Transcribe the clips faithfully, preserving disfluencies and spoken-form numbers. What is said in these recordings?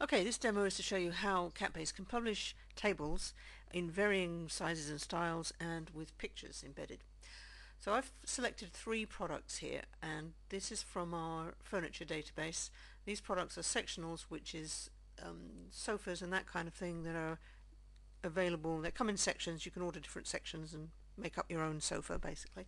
Okay, this demo is to show you how CatBase can publish tables in varying sizes and styles and with pictures embedded. So I've selected three products here, and this is from our furniture database. These products are sectionals, which is um, sofas and that kind of thing that are available. They come in sections. You can order different sections and make up your own sofa, basically.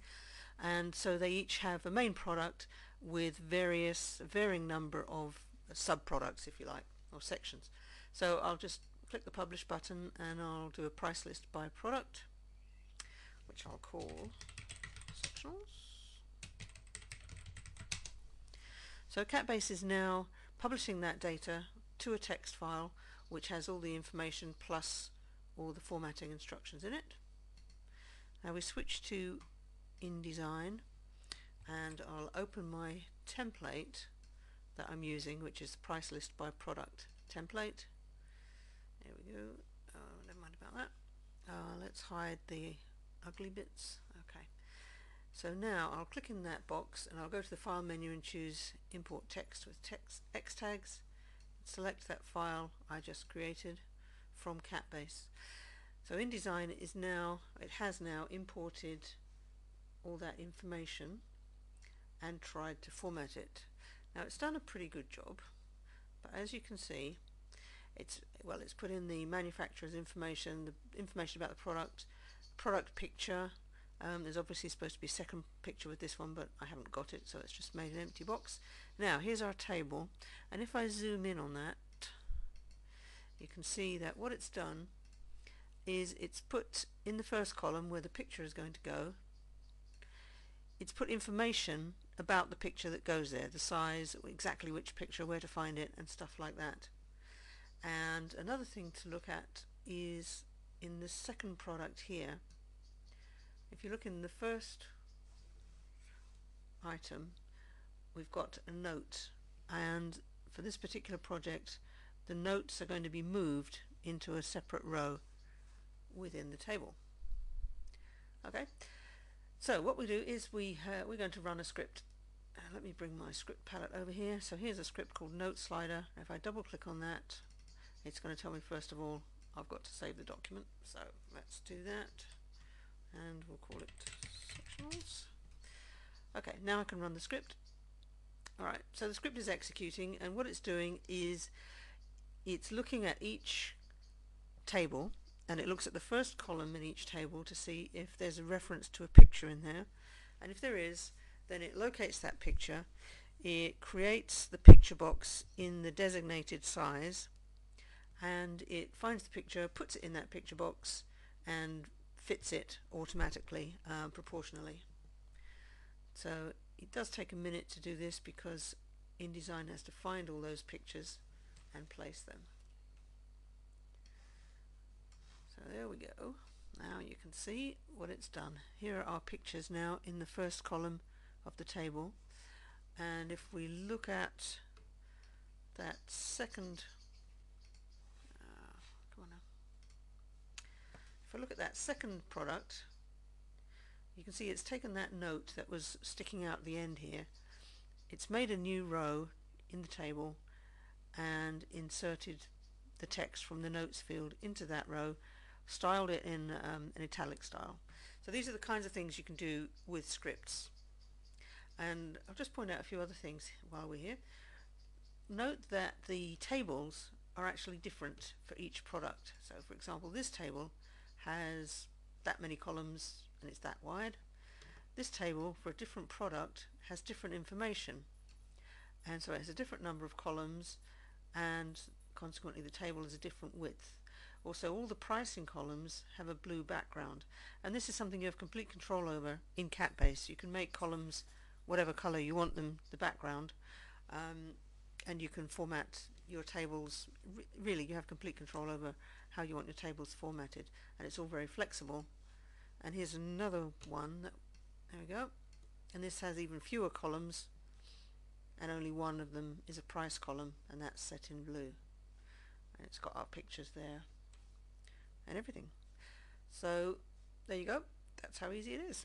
And so they each have a main product with various varying number of sub-products, if you like, or sections. So I'll just click the publish button and I'll do a price list by product, which I'll call sectionals. So CatBase is now publishing that data to a text file which has all the information plus all the formatting instructions in it. Now we switch to InDesign and I'll open my template that I'm using, which is the price list by product template. There we go. Oh, never mind about that. Uh, let's hide the ugly bits. Okay. So now I'll click in that box and I'll go to the file menu and choose import text with text X tags. Select that file I just created from CatBase. So InDesign is now, it has now imported all that information and tried to format it. Now it's done a pretty good job, but as you can see, it's well it's put in the manufacturer's information, the information about the product, product picture. Um, there's obviously supposed to be a second picture with this one, but I haven't got it, so it's just made an empty box. Now here's our table, and if I zoom in on that, you can see that what it's done is it's put in the first column where the picture is going to go, it's put information about the picture that goes there, the size, exactly which picture, where to find it, and stuff like that. And another thing to look at is in the second product here. If you look in the first item, we've got a note, and for this particular project the notes are going to be moved into a separate row within the table. Okay, so what we do is we uh, we're going to run a script. Uh, let me bring my script palette over here. So here's a script called Note Slider. If I double click on that, it's going to tell me first of all I've got to save the document, so let's do that. And we'll call it sectionals. Okay, now I can run the script. Alright, so the script is executing, and what it's doing is it's looking at each table, and it looks at the first column in each table to see if there's a reference to a picture in there, and if there is, then it locates that picture, it creates the picture box in the designated size, and it finds the picture, puts it in that picture box, and fits it automatically, uh, proportionally. So it does take a minute to do this because InDesign has to find all those pictures and place them. So there we go. Now you can see what it's done. Here are our pictures now in the first column of the table, and if we look at that second uh, come on now. If I look at that second product, you can see it's taken that note that was sticking out the end here, it's made a new row in the table and inserted the text from the notes field into that row, styled it in um, an italic style. So these are the kinds of things you can do with scripts. And I'll just point out a few other things while we're here. Note that the tables are actually different for each product. So for example, this table has that many columns and it's that wide. This table for a different product has different information, and so it has a different number of columns, and consequently the table is a different width. Also, all the pricing columns have a blue background, and this is something you have complete control over in CatBase. You can make columns whatever color you want them, the background, um, and you can format your tables. Really, you have complete control over how you want your tables formatted, and it's all very flexible. And here's another one that, there we go, and this has even fewer columns, and only one of them is a price column, and that's set in blue, and it's got our pictures there and everything. So there you go, that's how easy it is.